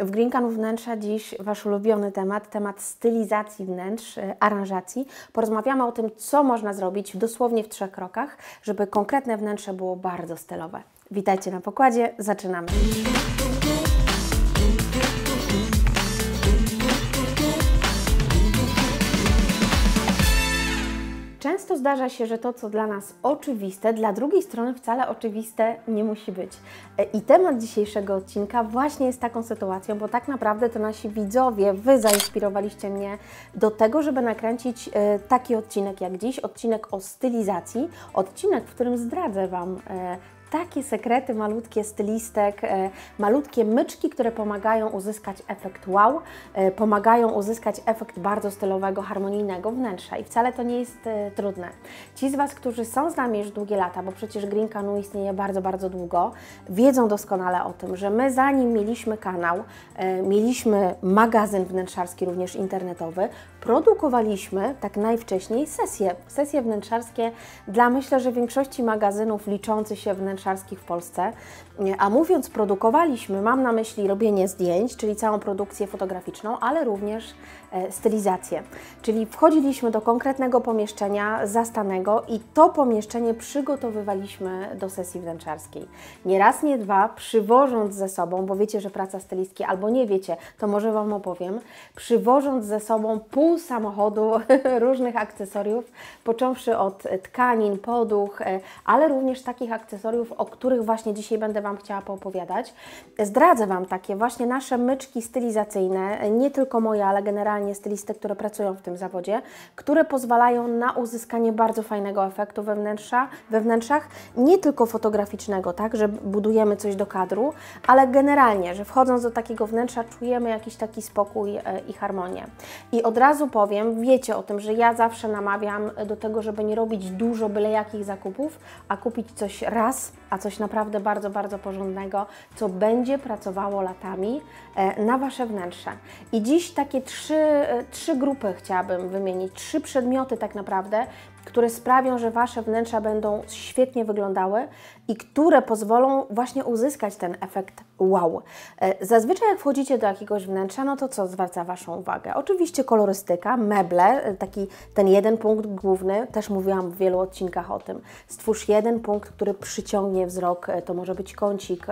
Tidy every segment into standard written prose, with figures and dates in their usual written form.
W Green Canoe Wnętrza dziś Wasz ulubiony temat, temat stylizacji wnętrz, aranżacji. Porozmawiamy o tym, co można zrobić dosłownie w 3 krokach, żeby konkretne wnętrze było bardzo stylowe. Witajcie na pokładzie, zaczynamy! Często zdarza się, że to, co dla nas oczywiste, dla drugiej strony wcale oczywiste nie musi być. I temat dzisiejszego odcinka właśnie jest taką sytuacją, bo tak naprawdę to nasi widzowie, Wy zainspirowaliście mnie do tego, żeby nakręcić taki odcinek jak dziś, odcinek o stylizacji, odcinek, w którym zdradzę Wam takie sekrety malutkie stylistek, malutkie myczki, które pomagają uzyskać efekt wow, pomagają uzyskać efekt bardzo stylowego, harmonijnego wnętrza i wcale to nie jest trudne. Ci z Was, którzy są z nami już długie lata, bo przecież Green Canoe istnieje bardzo, bardzo długo, wiedzą doskonale o tym, że my zanim mieliśmy kanał, mieliśmy magazyn wnętrzarski, również internetowy, produkowaliśmy tak najwcześniej sesje wnętrzarskie dla myślę, że większości magazynów liczących się wnętrz w Polsce, a mówiąc produkowaliśmy, mam na myśli robienie zdjęć, czyli całą produkcję fotograficzną, ale również stylizację. Czyli wchodziliśmy do konkretnego pomieszczenia zastanego i to pomieszczenie przygotowywaliśmy do sesji wnętrzarskiej. Nie raz, nie dwa, przywożąc ze sobą, bo wiecie, że praca stylistki, albo nie wiecie, to może Wam opowiem, przywożąc ze sobą pół samochodu różnych akcesoriów, począwszy od tkanin, poduch, ale również takich akcesoriów, o których właśnie dzisiaj będę Wam chciała poopowiadać. Zdradzę Wam takie właśnie nasze myczki stylizacyjne, nie tylko moje, ale generalnie stylisty, które pracują w tym zawodzie, które pozwalają na uzyskanie bardzo fajnego efektu we wnętrzach, nie tylko fotograficznego, tak, że budujemy coś do kadru, ale generalnie, że wchodząc do takiego wnętrza czujemy jakiś taki spokój i harmonię. I od razu powiem, wiecie o tym, że ja zawsze namawiam do tego, żeby nie robić dużo byle jakich zakupów, a kupić coś raz, a coś naprawdę bardzo, bardzo porządnego, co będzie pracowało latami na Wasze wnętrze. I dziś takie trzy grupy chciałabym wymienić, 3 przedmioty tak naprawdę, które sprawią, że Wasze wnętrza będą świetnie wyglądały i które pozwolą właśnie uzyskać ten efekt wow. Zazwyczaj jak wchodzicie do jakiegoś wnętrza, no to co zwraca Waszą uwagę? Oczywiście kolorystyka, meble, taki ten jeden punkt główny, też mówiłam w wielu odcinkach o tym. Stwórz jeden punkt, który przyciągnie wzrok, to może być kącik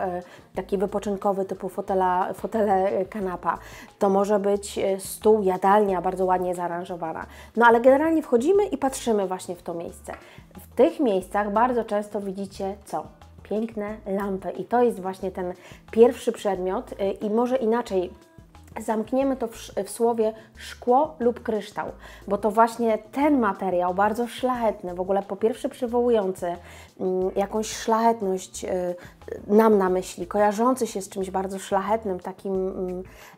taki wypoczynkowy typu fotele, kanapa, to może być stół, jadalnia bardzo ładnie zaaranżowana. No ale generalnie wchodzimy i patrzymy właśnie w to miejsce. W tych miejscach bardzo często widzicie co? Piękne lampy i to jest właśnie ten pierwszy przedmiot i może inaczej zamkniemy to w słowie szkło lub kryształ, bo to właśnie ten materiał bardzo szlachetny, w ogóle po pierwsze przywołujący jakąś szlachetność nam na myśli, kojarzący się z czymś bardzo szlachetnym, takim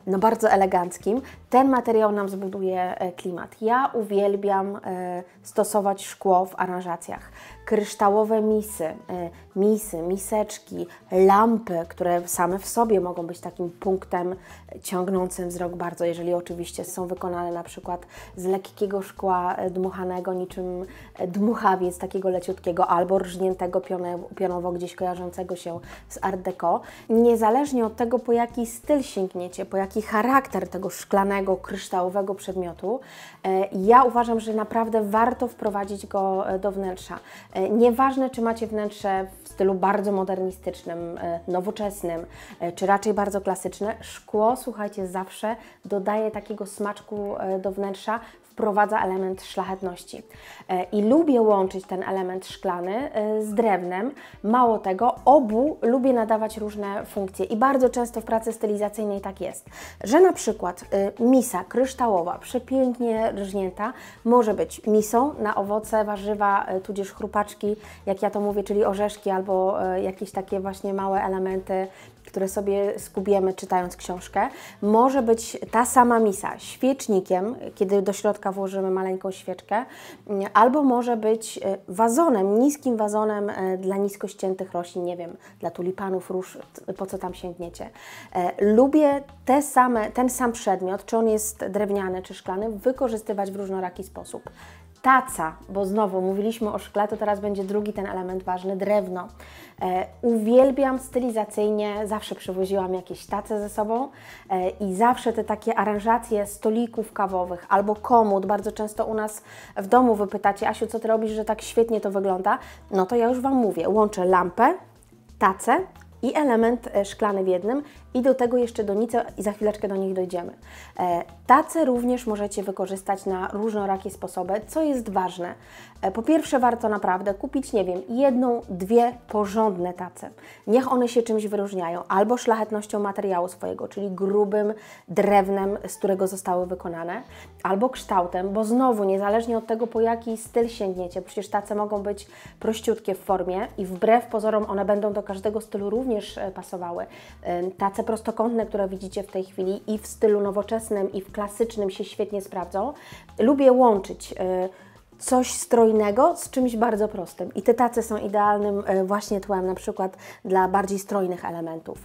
no bardzo eleganckim, ten materiał nam zbuduje klimat. Ja uwielbiam stosować szkło w aranżacjach. Kryształowe misy, miseczki, lampy, które same w sobie mogą być takim punktem ciągnącym wzrok bardzo, jeżeli oczywiście są wykonane na przykład z lekkiego szkła dmuchanego, niczym dmuchawiec takiego leciutkiego albo rżniętego pionowo gdzieś kojarzącego się z Art Deco. Niezależnie od tego, po jaki styl sięgniecie, po jaki charakter tego szklanego, kryształowego przedmiotu, ja uważam, że naprawdę warto wprowadzić go do wnętrza. Nieważne, czy macie wnętrze w stylu bardzo modernistycznym, nowoczesnym, czy raczej bardzo klasyczne, szkło, słuchajcie, zawsze dodaje takiego smaczku do wnętrza, wprowadza element szlachetności. I lubię łączyć ten element szklany z drewnem. Mało tego, obu lubię nadawać różne funkcje i bardzo często w pracy stylizacyjnej tak jest, że na przykład misa kryształowa, przepięknie rżnięta, może być misą na owoce, warzywa, tudzież chrupaczki, jak ja to mówię, czyli orzeszki albo jakieś takie właśnie małe elementy, które sobie skubiemy czytając książkę. Może być ta sama misa świecznikiem, kiedy do środka włożymy maleńką świeczkę, albo może być wazonem, niskim wazonem dla nisko ściętych roślin, nie wiem, dla tulipanów, róż, po co tam sięgniecie. Lubię ten sam przedmiot, czy on jest drewniany, czy szklany, wykorzystywać w różnoraki sposób. taca, bo znowu mówiliśmy o szkle, to teraz będzie drugi ten element ważny, drewno. Uwielbiam stylizacyjnie, zawsze przywoziłam jakieś tace ze sobą i zawsze te takie aranżacje stolików kawowych albo komód. Bardzo często u nas w domu wypytacie: Asiu, co Ty robisz, że tak świetnie to wygląda? No to ja już Wam mówię, łączę lampę, tacę i element szklany w jednym i do tego jeszcze donice i za chwileczkę do nich dojdziemy. Tace również możecie wykorzystać na różnorakie sposoby, co jest ważne. Po pierwsze, warto naprawdę kupić, nie wiem, jedną, dwie porządne tace. Niech one się czymś wyróżniają, albo szlachetnością materiału swojego, czyli grubym drewnem, z którego zostały wykonane, albo kształtem, bo znowu, niezależnie od tego, po jaki styl sięgniecie, przecież tace mogą być prościutkie w formie i wbrew pozorom one będą do każdego stylu również pasowały. Tace prostokątne, które widzicie w tej chwili, i w stylu nowoczesnym, i w klasycznym się świetnie sprawdzą. Lubię łączyć coś strojnego z czymś bardzo prostym i te tace są idealnym właśnie tłem, na przykład dla bardziej strojnych elementów.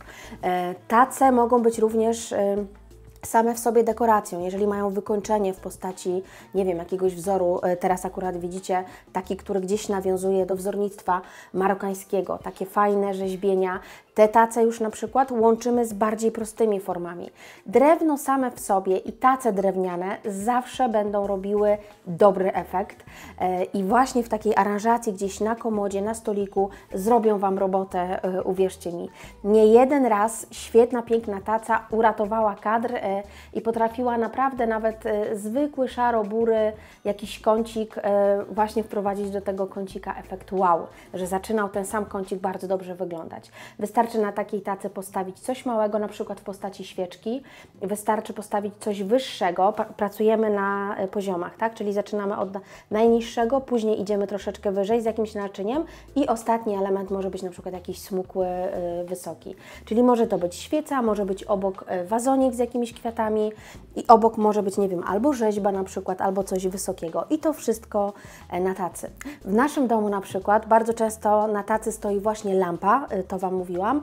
Tace mogą być również same w sobie dekoracją, jeżeli mają wykończenie w postaci, nie wiem, jakiegoś wzoru. Teraz akurat widzicie taki, który gdzieś nawiązuje do wzornictwa marokańskiego, takie fajne rzeźbienia. Te tace już na przykład łączymy z bardziej prostymi formami. Drewno same w sobie i tace drewniane zawsze będą robiły dobry efekt i właśnie w takiej aranżacji gdzieś na komodzie, na stoliku zrobią Wam robotę, uwierzcie mi. Nie jeden raz świetna, piękna taca uratowała kadr i potrafiła naprawdę nawet zwykły szaro-bury, jakiś kącik właśnie wprowadzić do tego kącika efekt wow, że zaczynał ten sam kącik bardzo dobrze wyglądać. Wystarczy na takiej tacy postawić coś małego, na przykład w postaci świeczki. Wystarczy postawić coś wyższego. Pracujemy na poziomach, tak? Czyli zaczynamy od najniższego, później idziemy troszeczkę wyżej z jakimś naczyniem i ostatni element może być na przykład jakiś smukły, wysoki. Czyli może to być świeca, może być obok wazonik z jakimiś kwiatami i obok może być, nie wiem, albo rzeźba na przykład, albo coś wysokiego. I to wszystko na tacy. W naszym domu na przykład bardzo często na tacy stoi właśnie lampa, to Wam mówiłam.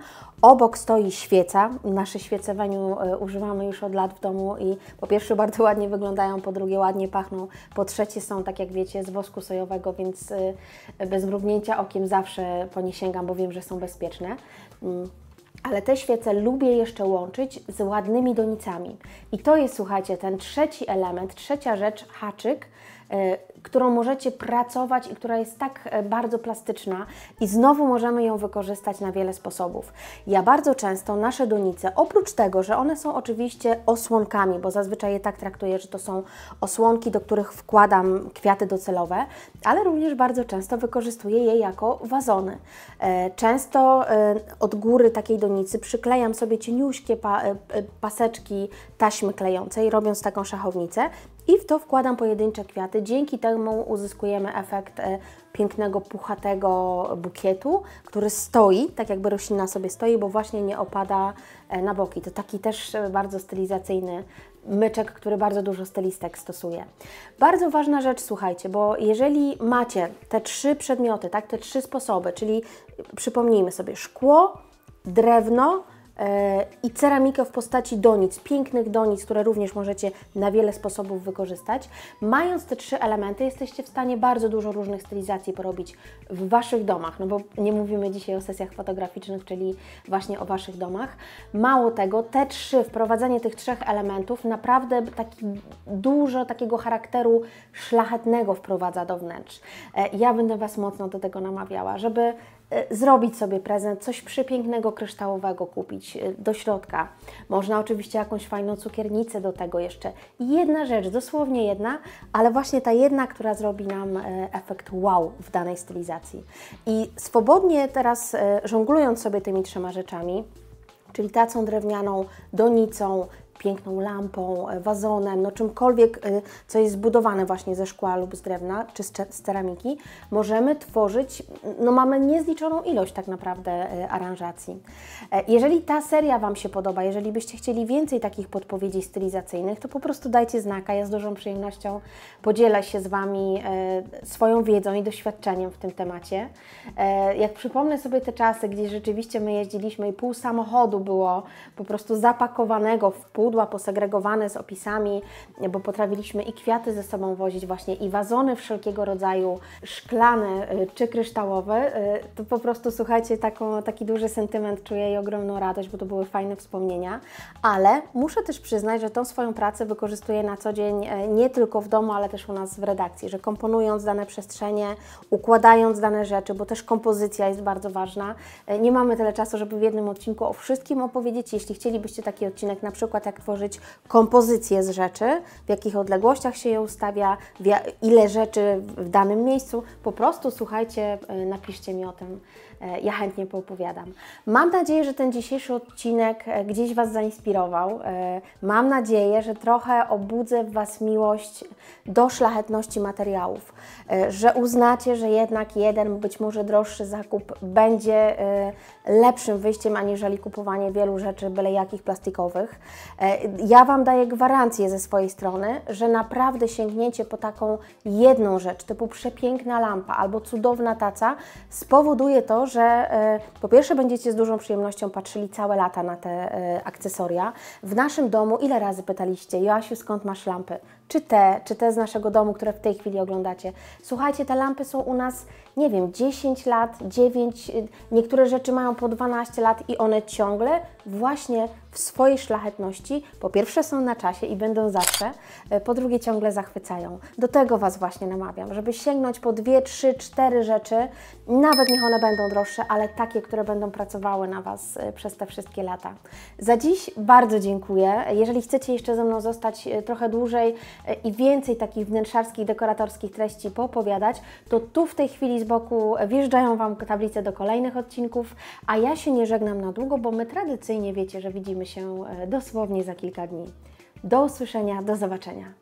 Obok stoi świeca. Nasze świece w Aniu używamy już od lat w domu i po pierwsze bardzo ładnie wyglądają, po drugie ładnie pachną, po trzecie są, tak jak wiecie, z wosku sojowego, więc bez mrugnięcia okiem zawsze po nie sięgam, bo wiem, że są bezpieczne. Ale te świece lubię jeszcze łączyć z ładnymi donicami. I to jest, słuchajcie, ten trzeci element, trzecia rzecz, haczyk, którą możecie pracować i która jest tak bardzo plastyczna i znowu możemy ją wykorzystać na wiele sposobów. Ja bardzo często nasze donice, oprócz tego, że one są oczywiście osłonkami, bo zazwyczaj je tak traktuję, że to są osłonki, do których wkładam kwiaty docelowe, ale również bardzo często wykorzystuję je jako wazony. Często od góry takiej donicy przyklejam sobie cieniuśkie paseczki taśmy klejącej, robiąc taką szachownicę i w to wkładam pojedyncze kwiaty. Dzięki temu uzyskujemy efekt pięknego, puchatego bukietu, który stoi, tak jakby roślina sobie stoi, bo właśnie nie opada na boki. To taki też bardzo stylizacyjny myczek, który bardzo dużo stylistek stosuje. Bardzo ważna rzecz, słuchajcie, bo jeżeli macie te trzy przedmioty, tak, te trzy sposoby, czyli przypomnijmy sobie szkło, drewno i ceramikę w postaci donic, pięknych donic, które również możecie na wiele sposobów wykorzystać. Mając te trzy elementy, jesteście w stanie bardzo dużo różnych stylizacji porobić w Waszych domach, no bo nie mówimy dzisiaj o sesjach fotograficznych, czyli właśnie o Waszych domach. Mało tego, te trzy, wprowadzenie tych trzech elementów naprawdę dużo takiego charakteru szlachetnego wprowadza do wnętrz. Ja będę Was mocno do tego namawiała, żeby zrobić sobie prezent, coś przepięknego, kryształowego kupić do środka. Można oczywiście jakąś fajną cukiernicę do tego jeszcze. Jedna rzecz, dosłownie jedna, ale właśnie ta jedna, która zrobi nam efekt wow w danej stylizacji. I swobodnie teraz żonglując sobie tymi trzema rzeczami, czyli tacą drewnianą, donicą, piękną lampą, wazonem, no czymkolwiek, co jest zbudowane właśnie ze szkła lub z drewna, czy z ceramiki, możemy tworzyć, no mamy niezliczoną ilość tak naprawdę aranżacji. Jeżeli ta seria Wam się podoba, jeżeli byście chcieli więcej takich podpowiedzi stylizacyjnych, to po prostu dajcie znaka, ja z dużą przyjemnością podzielę się z Wami swoją wiedzą i doświadczeniem w tym temacie. Jak przypomnę sobie te czasy, gdzie rzeczywiście my jeździliśmy i pół samochodu było po prostu zapakowanego w pół źródła posegregowane z opisami, bo potrafiliśmy i kwiaty ze sobą wozić właśnie, i wazony wszelkiego rodzaju, szklane czy kryształowe, to po prostu, słuchajcie, taki duży sentyment czuję i ogromną radość, bo to były fajne wspomnienia. Ale muszę też przyznać, że tą swoją pracę wykorzystuję na co dzień nie tylko w domu, ale też u nas w redakcji, że komponując dane przestrzenie, układając dane rzeczy, bo też kompozycja jest bardzo ważna. Nie mamy tyle czasu, żeby w jednym odcinku o wszystkim opowiedzieć. Jeśli chcielibyście taki odcinek, na przykład jak tworzyć kompozycję z rzeczy, w jakich odległościach się je ustawia, ile rzeczy w danym miejscu, po prostu słuchajcie, napiszcie mi o tym. Ja chętnie poopowiadam. Mam nadzieję, że ten dzisiejszy odcinek gdzieś Was zainspirował. Mam nadzieję, że trochę obudzę w Was miłość do szlachetności materiałów, że uznacie, że jednak jeden, być może droższy zakup będzie lepszym wyjściem, aniżeli kupowanie wielu rzeczy byle jakich plastikowych. Ja Wam daję gwarancję ze swojej strony, że naprawdę sięgnięcie po taką jedną rzecz, typu przepiękna lampa albo cudowna taca, spowoduje to, że po pierwsze będziecie z dużą przyjemnością patrzyli całe lata na te akcesoria. W naszym domu ile razy pytaliście: Joasiu, skąd masz lampy? Czy te z naszego domu, które w tej chwili oglądacie. Słuchajcie, te lampy są u nas, nie wiem, 10 lat, 9, niektóre rzeczy mają po 12 lat i one ciągle właśnie w swojej szlachetności, po pierwsze są na czasie i będą zawsze, po drugie ciągle zachwycają. Do tego Was właśnie namawiam, żeby sięgnąć po 2, 3, 4 rzeczy, nawet niech one będą droższe, ale takie, które będą pracowały na Was przez te wszystkie lata. Za dziś bardzo dziękuję. Jeżeli chcecie jeszcze ze mną zostać trochę dłużej i więcej takich wnętrzarskich, dekoratorskich treści poopowiadać, to tu w tej chwili z boku wjeżdżają Wam tablice do kolejnych odcinków, a ja się nie żegnam na długo, bo my tradycyjnie wiecie, że widzimy się dosłownie za kilka dni. Do usłyszenia, do zobaczenia.